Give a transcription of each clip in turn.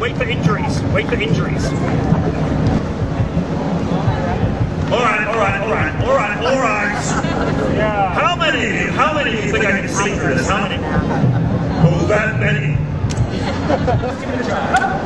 Wait for injuries. Wait for injuries. All right. Yeah. How many do you think I can see through this? How many? Oh, that many. Let's give it a try.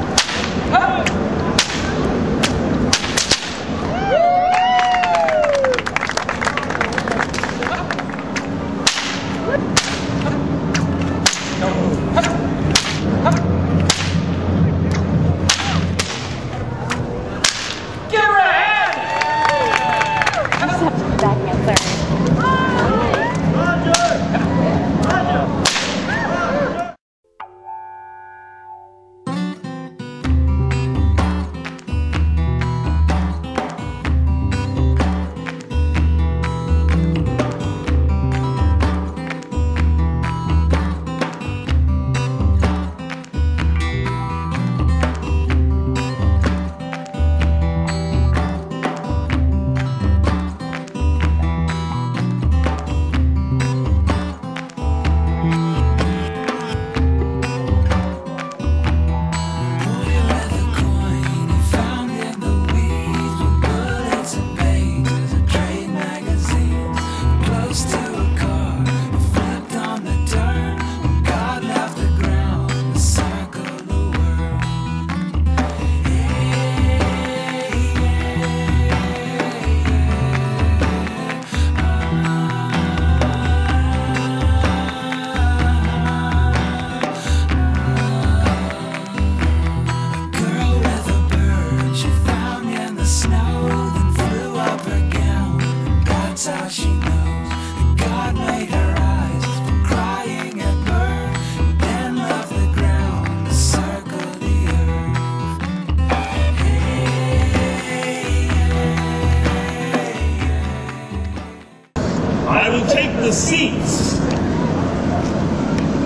The seats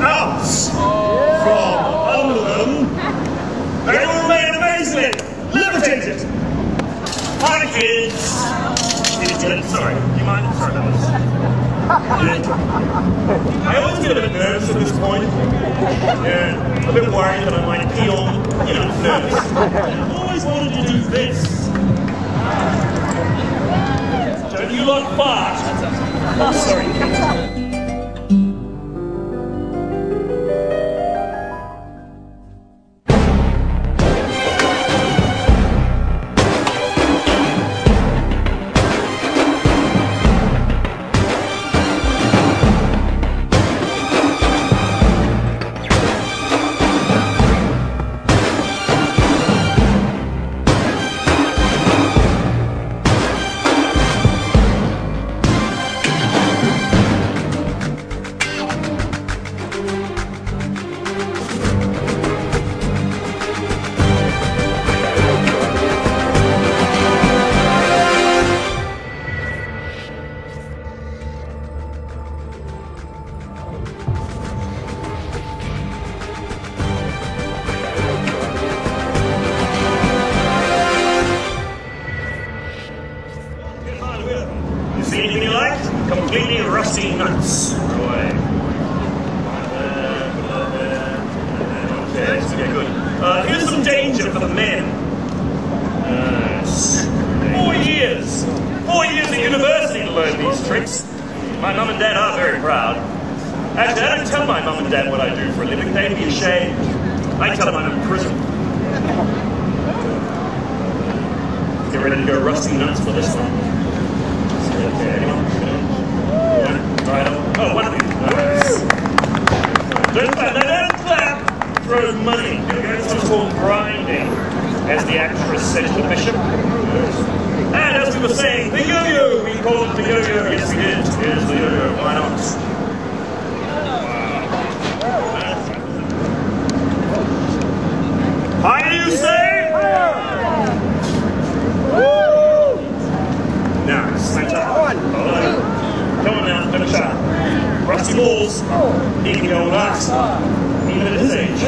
out from under them. They will remain amazingly levitated. Hi kids. Sorry, do you mind? Sorry, that was... I always get a bit nervous at this point. Yeah, I'm a bit worried that I might be all, you know, nervous. I've always wanted to do this. Don't you look fast? Oh, sorry. teacher for the men. Nice. 4 years. 4 years at university to learn these tricks. My mum and dad are very proud. Actually, I don't tell my mum and dad what I do for a living. They'd be ashamed. I tell them I'm in prison. Get ready to go rusty nuts for this one. Okay, anyone? Right on. Oh, one of you. Nice. Don't clap. No, don't clap. Throw money. Here we go. This one's called grinding, as the actress said to the bishop. And as we were saying, the yo-yo. We called it the yo-yo. Yes, we did. Here's the yo-yo. Why not? Higher, you say? Woo! Now, snatch up. Come on now, don't shout. Rusty balls, he can go nuts, even at his age.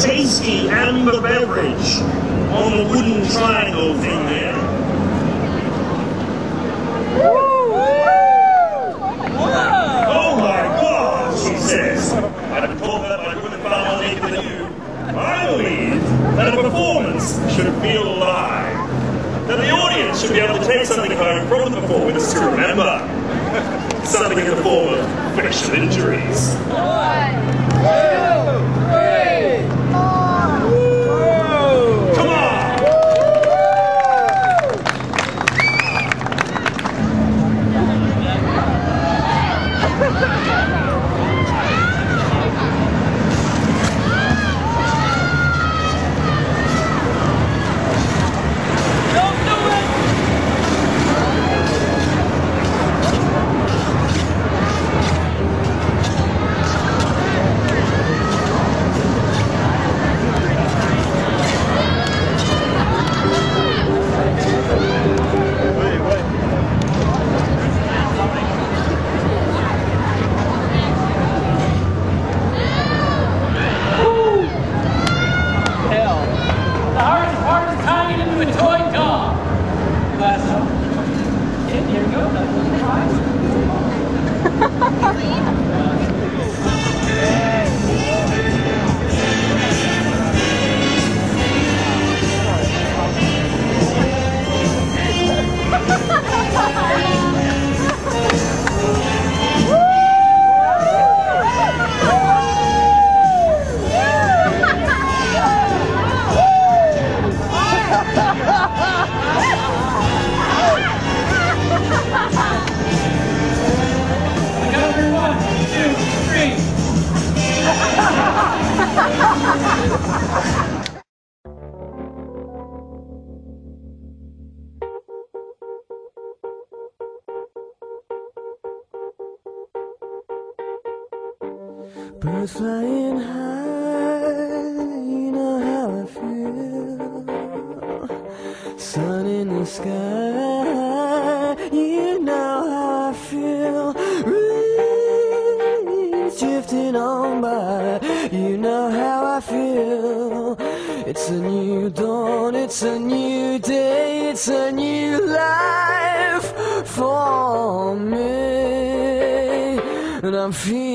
Tasty amber beverage on the wooden triangle thing there. Woo! Oh my God, she says. I'd call that by doing it far more naked than you. I believe that a performance should feel alive. That the audience should be able to take something home from the performance to remember. Something in the form of facial injuries. 1, 2, 3. Come on! Birds flying high, you know how I feel. Sun in the sky, you know how I feel. Rain drifting on by, you know how I feel. It's a new dawn, it's a new day, it's a new life for me, and I'm feeling